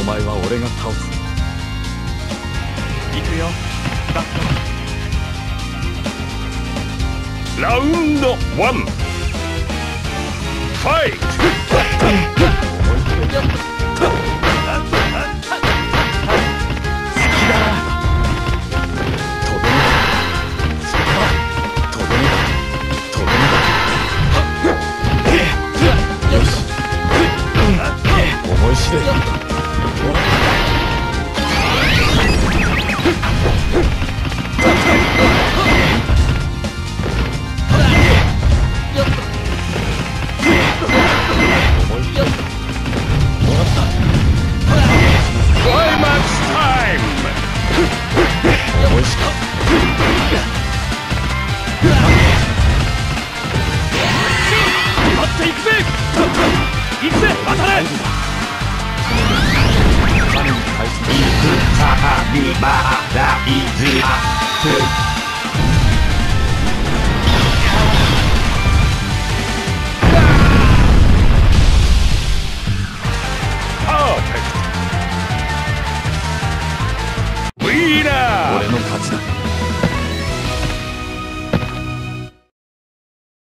お前は俺が倒す。行くよバット。ラウンドワンファイト。好きだ。おいしい。俺の勝ちだ。